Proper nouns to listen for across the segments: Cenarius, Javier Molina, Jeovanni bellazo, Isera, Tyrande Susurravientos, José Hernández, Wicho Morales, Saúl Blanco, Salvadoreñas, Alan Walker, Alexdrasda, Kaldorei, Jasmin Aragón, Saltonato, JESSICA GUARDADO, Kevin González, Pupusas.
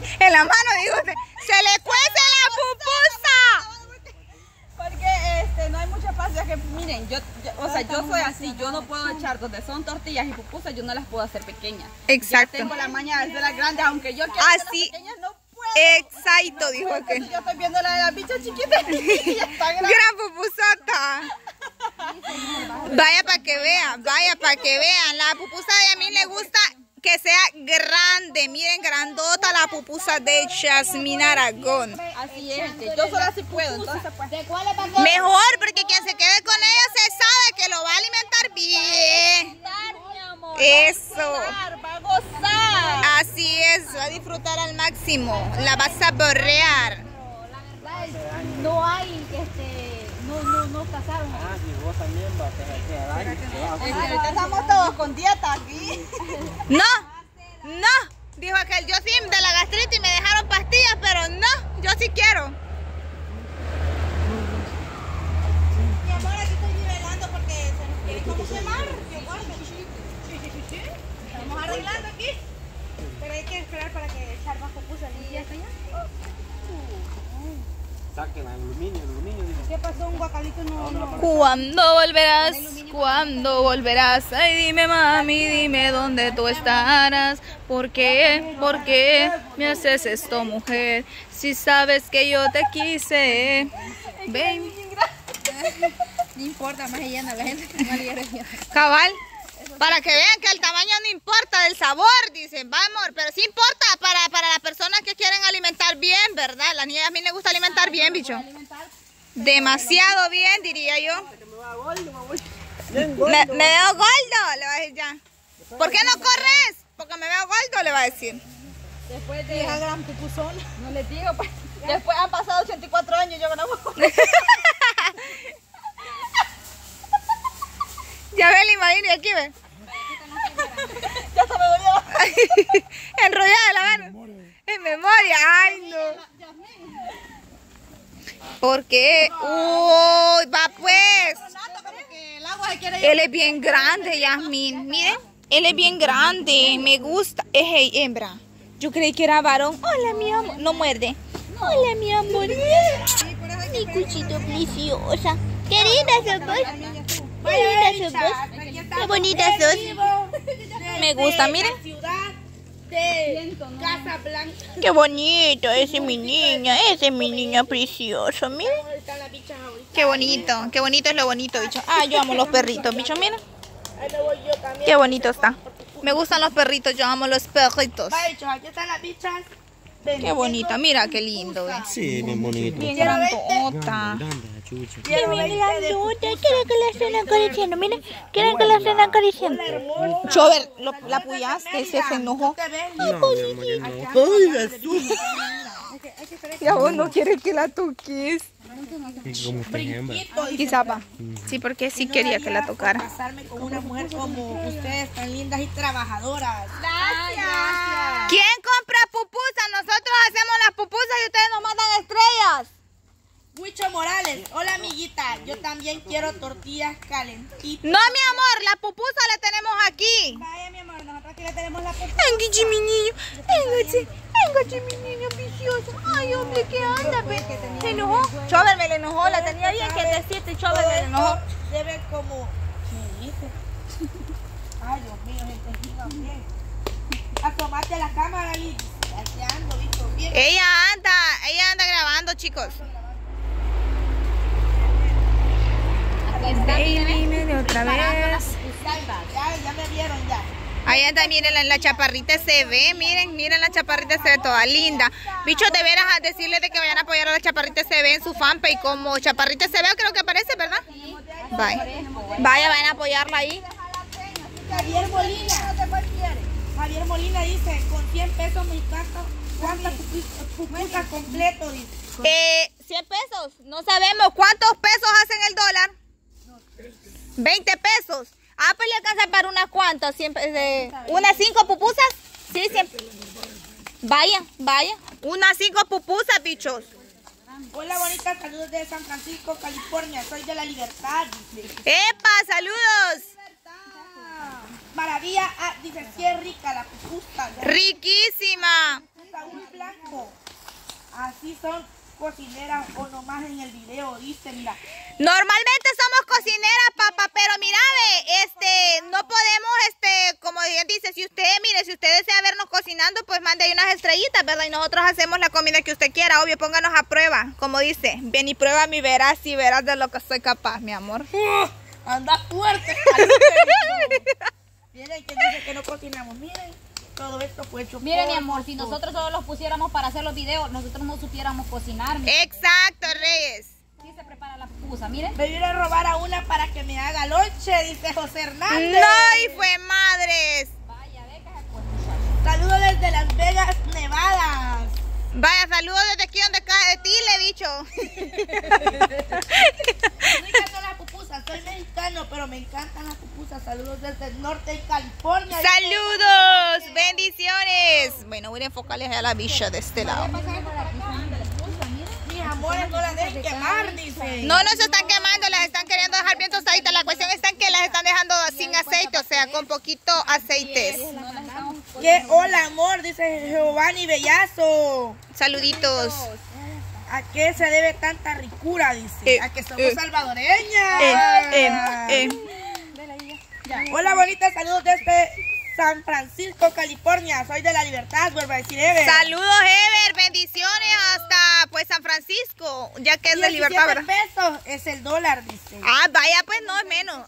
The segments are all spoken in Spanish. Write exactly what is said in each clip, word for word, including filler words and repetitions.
en la mano, digo, se, se le cuece la pupusa. Porque este, no hay mucha paz, ya que miren, yo, yo o sea, yo soy así, yo no puedo echar donde son tortillas y pupusas, yo no las puedo hacer pequeñas. Exacto. Yo tengo la maña de las grandes, aunque yo quiera hacer las pequeñas, no puedo. Exacto, dijo que. Yo estoy viendo la de las bichas chiquitas y ya está grande. Gran pupusota. Vaya para que vean, vaya para que vean. La pupusa de a mí le gusta que sea grande. Miren, grandota la pupusa de Jasmin Aragón. Así es, yo solo así puedo. Entonces, pues. Mejor, porque quien se quede con ella se sabe que lo va a alimentar bien. Eso. Va a gozar. Así es, va a disfrutar al máximo. La va a saborear. No hay este. No, no, no casaron. Ah, y vos también vas a quedar. Ahorita estamos todos con dieta aquí. No, no, dijo aquel, yo sí de la gastritis me dejaron pastillas, pero no, yo sí quiero. Mi amor, aquí estoy nivelando porque se nos quiere como quemar. Estamos arreglando aquí. Pero hay que esperar para que echar más pupusas y ya está ya. Saquen el aluminio, el aluminio. ¿Qué pasó? Un guacalito no, no. ¿Cuándo volverás? ¿Cuándo volverás? Ay, dime mami, dime dónde tú estarás. ¿Por qué? ¿Por qué me haces esto, mujer? Si sabes que yo te quise. Ven. No importa, más ella no la gente. Cabal, para que vean que el tamaño no importa, del sabor, dicen, va amor, pero sí importa para, para las personas que quieren alimentar bien, ¿verdad? La niña a mí le gusta alimentar bien, bicho. Demasiado bien, diría yo. Me, me veo gordo, le va a decir ya. ¿Por qué no corres? Porque me veo gordo, le va a decir. Después de esa gran pupusona. No les digo, después han pasado ochenta y cuatro años, yo no voy a correr. Ya ve, le imagino, aquí ve. Ya se me dolió. Enrollada de la mano. En memoria. En memoria. Ay, no. ¿Por qué? Uy, oh, va pues. Él es bien grande, Jasmin. Miren, él es bien grande. Me gusta. Es hey, hembra. Yo creí que era varón. Hola, mi amor. No muerde. Hola, mi amor. Mi cuchito preciosa. Qué linda sos vos. Qué bonitas sos. Qué bonitas sos. Me gusta, miren. Qué bonito, ese es mi niño, ese es mi niño precioso, miren. Qué bonito, qué bonito es lo bonito, bicho. Ah, yo amo los perritos, bicho, miren. Qué bonito está. Me gustan los perritos, yo amo los perritos. Aquí están las bichas. Qué bonita, mira qué lindo. ¿Eh? Sí, bien bonito. Bien grandota. Bien grandota. Quiero que la estén acariciando. Mira, quiero que la estén acariciando. Chover, la apoyaste, se enojó. Ay, pobrecita. Ay, Jesús. Y a vos no quieres que la toques. Quizá va. Sí, porque sí quería que la tocara. Casarme con una mujer como ustedes, tan lindas y trabajadoras. Gracias. ¿Quién compra pupusas? Nosotros hacemos las pupusas y ustedes nos mandan estrellas. Wicho Morales, hola amiguita, yo también quiero tortillas calentitas. No, mi amor, la pupusa la tenemos aquí. Vaya, mi amor, nosotros aquí la tenemos la pupusa. Enguichi, mi niño, enguichi, enguichi, mi niño vicioso. Ay, hombre, ¿qué anda? ¿Se enojó? Chover me le enojó, la tenía bien que decirte, Chover me le enojó. Debe como... ¿Qué dices? Ay, Dios mío, gente giga, bien. Asomate a la cámara, Liz. Aquí ando, visto, bien. Ella anda, ella anda grabando, chicos. Baby, me dio otra vez. Ya, ya me vieron ya. Ahí anda, miren, la, la chaparrita se ve, miren, miren, la chaparrita se ve toda linda. Bichos, de veras, a decirles de que vayan a apoyar a la chaparrita se ve en su fanpage, como chaparrita se ve, creo que aparece, ¿verdad? Sí. Bye. Vaya, vayan a apoyarla ahí. Javier Molina. Javier Molina dice, con cien pesos me encanta. ¿Cuántas pupusas completo? Dice. Eh, cien pesos, no sabemos cuántos pesos hacen el dólar. veinte pesos. Ah, pues le alcanza para unas cuantas, eh, unas cinco pupusas. Sí, siempre. Vaya, vaya. Unas cinco pupusas, bichos. Hola, bonitas, saludos de San Francisco, California. Soy de La Libertad, dice. ¡Epa, saludos! Maravilla, ah, dice, sí es rica la pupusa. Riquísima. Saúl Blanco. Así son cocineras o nomás en el video, dicen. La... Normalmente somos cocineras, papá, pero mira, ve, este, no podemos, este, como bien dice, si usted, mire, si usted desea vernos cocinando, pues mande ahí unas estrellitas, ¿verdad? Y nosotros hacemos la comida que usted quiera, obvio, pónganos a prueba, como dice. Ven y prueba mi verás y verás de lo que soy capaz, mi amor. Uh, anda fuerte, miren, que dice que no cocinamos, miren. Todo esto fue hecho. Miren, mi amor, si nosotros solo los pusiéramos para hacer los videos, nosotros no supiéramos cocinar. Exacto, Reyes. Sí se prepara la pupusa, miren. Me vine a robar a una para que me haga lonche, dice José Hernández. No, y fue madres. Vaya, becas, pues, saludos desde Las Vegas, Nevadas. Vaya, saludos desde aquí donde cae de ti, le he dicho. Me encantan las pupusas, soy mexicano, pero me encantan las pupusas. Saludos desde el norte de California. ¡Saludos! Dice, ¡bendiciones! Oh. Bueno, voy a enfocarles a la bicha de este lado. Mis amores, no las dejen quemar, dice. No, no se están quemando, las están queriendo dejar bien tostaditas. La cuestión está en que las están dejando sin aceite, o sea, con poquito aceites. ¿Qué? Hola, amor, dice Jeovanni Bellazo. Saluditos. ¿A qué se debe tanta ricura? Dice. Eh, a que somos eh, salvadoreñas. Eh, eh, eh. Hola, bonitas, saludos desde San Francisco, California. Soy de La Libertad, vuelvo a decir, Ever. Saludos, Ever, bendiciones hasta pues San Francisco, ya que es de Libertad, ¿verdad? diecisiete pesos es el dólar, dice. Ah, vaya, pues no, es menos.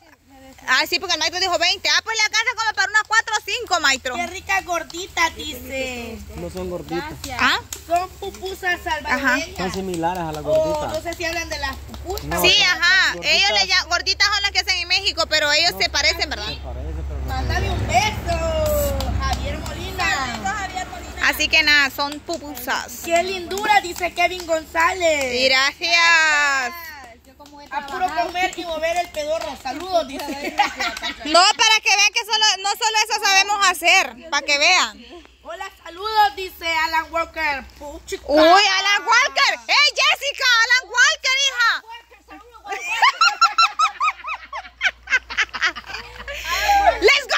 Ah, sí, porque el maestro dijo veinte. Ah, pues le alcanza como para unas cuatro o cinco, maestro. Qué ricas gorditas, dice. No son gorditas. Gracias. ¿Ah? Son pupusas salvadoreñas. Son similares a las gorditas. Oh, no sé si hablan de las pupusas. No, sí, ajá. Gorditas. Ellos le llaman, gorditas son las que hacen en México, pero ellos no, se parecen, ¿verdad? Se parece, pero no. Mándame un beso, Javier Molina. Saludos, Javier Molina. Así que nada, son pupusas. Qué lindura, dice Kevin González. Gracias. Gracias. A puro comer y mover el pedorro. Saludos, dice. No, para que vean que solo, no solo eso sabemos hacer. Para que vean. Hola, saludos, dice Alan Walker. Puchica. Uy, Alan Walker. ¡Hey, Jessica! ¡Alan Walker, hija! ¡Let's go!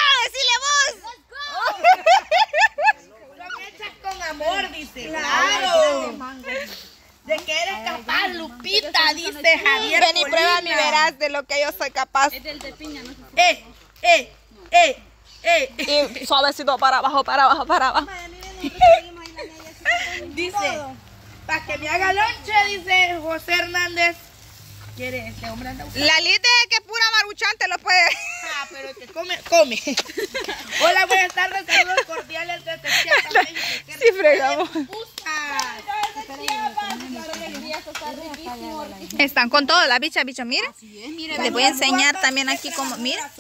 ¡Decile vos! Lo echas con amor, dice. ¡Claro! De que eres capaz, Lupita, dice Javier. Ven y prueba mi verás de lo que yo soy capaz. Es del de piña, ¿no? Eh, eh, eh, eh. Y suavecito para abajo, para abajo, para abajo. Dice, para que me haga lonche, dice José Hernández. ¿Quiere este hombre anda buscando? La lista es que pura maruchante lo puede. Ah, pero que come, come. Hola, buenas tardes, saludos cordiales desde Chiapa. Sí, fregamos. Están con todo, la bicha, bicha, miren. Les voy a enseñar también aquí como, mira.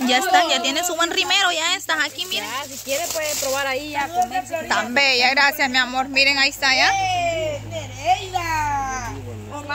Ya están, ya tienen su buen rimero, ya están aquí, miren. Si quiere puede probar ahí ya. Tan bella, gracias, mi amor. Miren, ahí está ya.